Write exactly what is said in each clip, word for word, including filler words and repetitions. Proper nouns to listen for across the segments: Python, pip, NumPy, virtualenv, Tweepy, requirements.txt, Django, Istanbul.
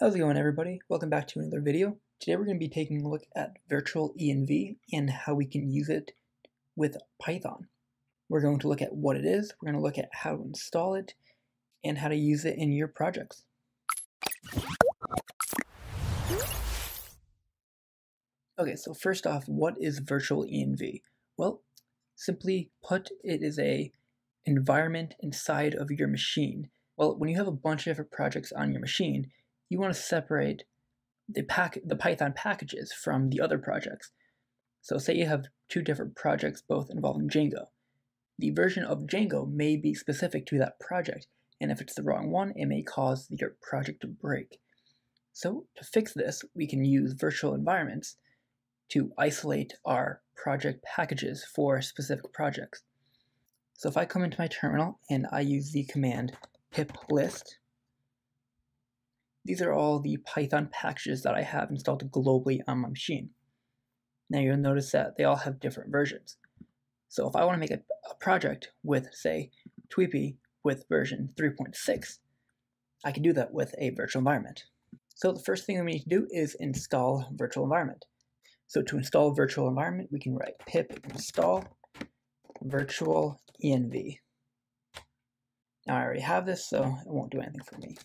How's it going, everybody? Welcome back to another video. Today we're going to be taking a look at virtual E N V and how we can use it with Python. We're going to look at what it is, we're going to look at how to install it, and how to use it in your projects. Okay, so first off, what is virtual E N V? Well, simply put, it is an environment inside of your machine. Well, when you have a bunch of different projects on your machine, you want to separate the, pack, the Python packages from the other projects. So say you have two different projects, both involving Django. The version of Django may be specific to that project, and if it's the wrong one, it may cause your project to break. So to fix this, we can use virtual environments to isolate our project packages for specific projects. So if I come into my terminal and I use the command pip list, these are all the Python packages that I have installed globally on my machine. Now you'll notice that they all have different versions. So if I want to make a, a project with, say, Tweepy with version three point six, I can do that with a virtual environment. So the first thing that we need to do is install virtual environment. So to install virtual environment, we can write pip install virtual E N V. Now I already have this, so it won't do anything for me.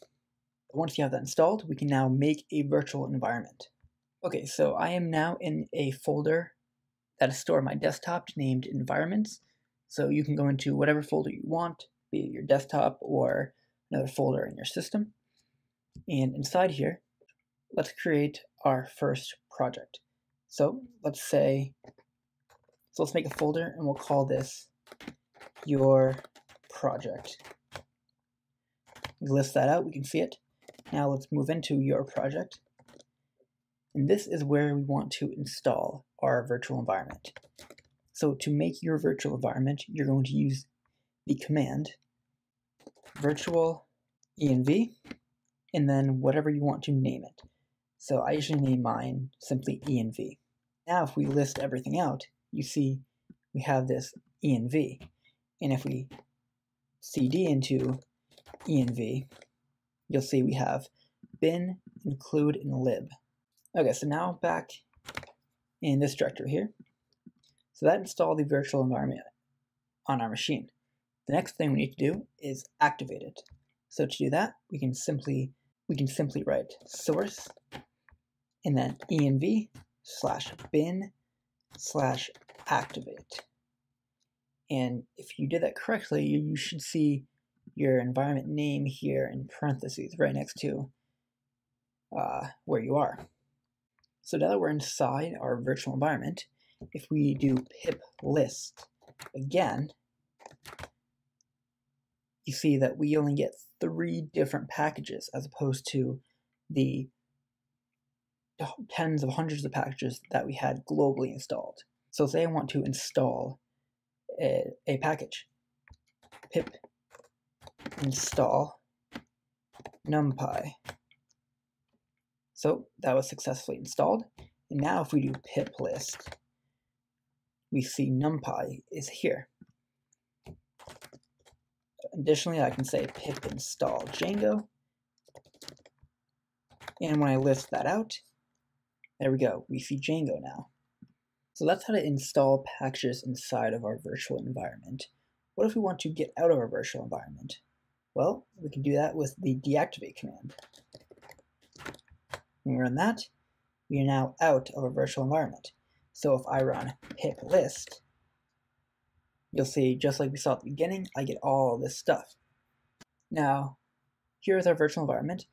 Once you have that installed, we can now make a virtual environment. Okay, so I am now in a folder that is stored on my desktop named environments. So you can go into whatever folder you want, be it your desktop or another folder in your system. And inside here, let's create our first project. So let's say, so let's make a folder and we'll call this your project. We list that out, we can see it. Now let's move into your project, and this is where we want to install our virtual environment. So to make your virtual environment, you're going to use the command virtual E N V, and then whatever you want to name it. So I usually name mine simply E N V. Now if we list everything out, you see we have this E N V, and if we cd into E N V, you'll see we have bin, include, and lib. Okay, so now back in this directory here. So that installed the virtual environment on our machine. The next thing we need to do is activate it. So to do that, we can simply we can simply write source and then env slash bin slash activate. And if you did that correctly, you, you should see your environment name here in parentheses right next to uh, where you are. So now that we're inside our virtual environment, if we do pip list again, you see that we only get three different packages as opposed to the tens of hundreds of packages that we had globally installed. So say I want to install a, a package, pip install NumPy. So that was successfully installed. And now if we do pip list, we see NumPy is here. Additionally, I can say pip install Django. And when I list that out, there we go, we see Django now. So that's how to install packages inside of our virtual environment. What if we want to get out of our virtual environment? Well, we can do that with the deactivate command. When we run that, we are now out of our virtual environment. So if I run pip list, you'll see, just like we saw at the beginning, I get all this stuff. Now, here is our virtual environment.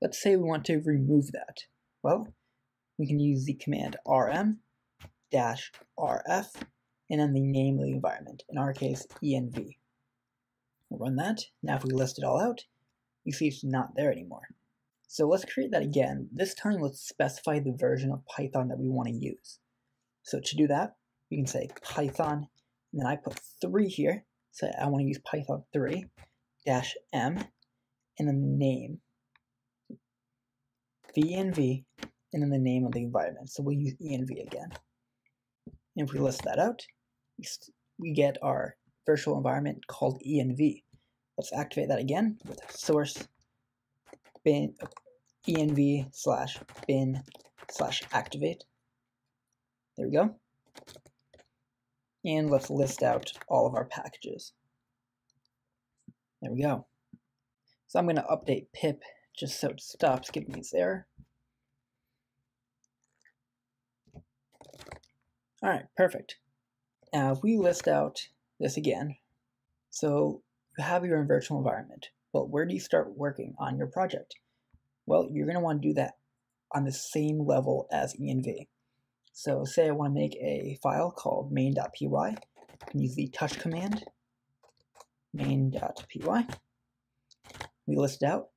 Let's say we want to remove that. Well, we can use the command R M dash R F and then the name of the environment, in our case, E N V. We'll run that. Now if we list it all out, you see it's not there anymore. So let's create that again. This time let's specify the version of Python that we want to use. So to do that, we can say Python, and then I put three here, so I want to use Python three dash M, and then the name, V N V, and then the name of the environment. So we'll use E N V again. And if we list that out, we get our virtual environment called E N V. Let's activate that again with source bin, env slash bin slash activate. There we go. And let's list out all of our packages. There we go. So I'm going to update pip just so it stops giving me this error. All right, perfect. Now if we list out this again, so you have your own virtual environment. Well, where do you start working on your project? Well, you're going to want to do that on the same level as env. So say I want to make a file called main.py. I can use the touch command, main.py. We list it out.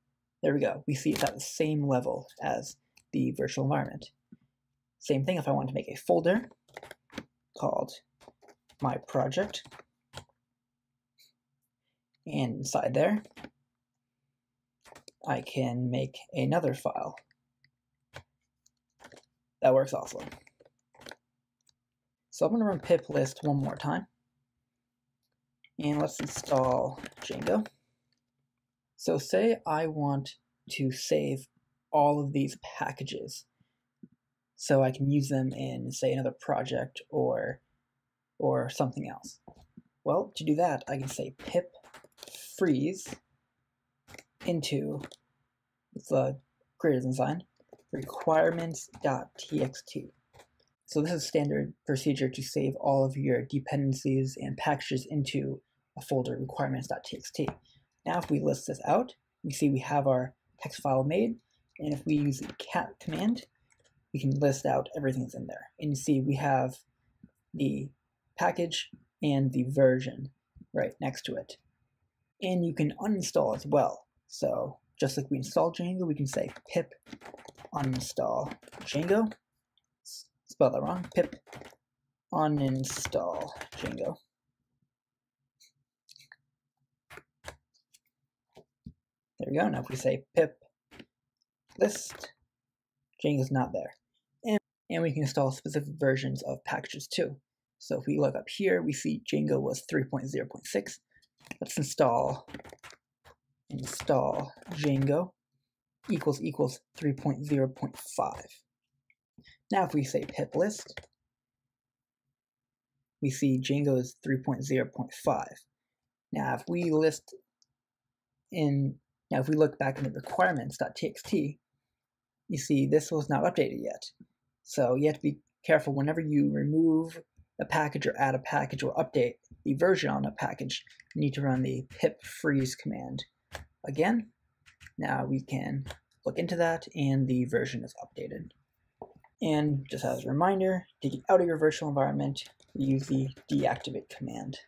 There we go. We see it's at the same level as the virtual environment. Same thing if I want to make a folder called my project. And inside there, I can make another file. That works also. So I'm going to run pip list one more time. And let's install Django. So say I want to save all of these packages so I can use them in, say, another project or, or something else. Well, to do that, I can say pip freeze into, it's a greater than sign, requirements.txt. So this is standard procedure to save all of your dependencies and packages into a folder, requirements.txt. Now if we list this out, we see we have our text file made, and if we use the cat command, we can list out everything that's in there. And you see we have the package and the version right next to it. And you can uninstall as well. So just like we install Django, we can say pip uninstall Django. Spell that wrong. Pip uninstall Django. There we go. Now if we say pip list, Django's not there. And, and we can install specific versions of packages too. So if we look up here, we see Django was three point zero point six. Let's install install Django equals equals three point zero point five. Now if we say pip list, we see Django is three point zero point five. Now if we list in, now if we look back in the requirements.txt, you see this was not updated yet. So you have to be careful whenever you remove a package or add a package or update the version on a package, you need to run the pip freeze command again. Now we can look into that and the version is updated. And just as a reminder, to get out of your virtual environment, use the deactivate command.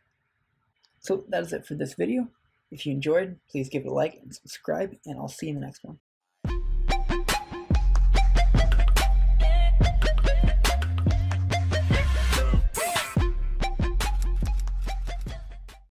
So that is it for this video. If you enjoyed, please give it a like and subscribe, and I'll see you in the next one.